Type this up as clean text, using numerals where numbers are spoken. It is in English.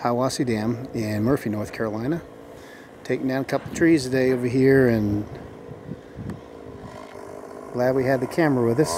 Hiawassee Dam in Murphy, North Carolina. Taking down a couple trees today over here, and glad we had the camera with us.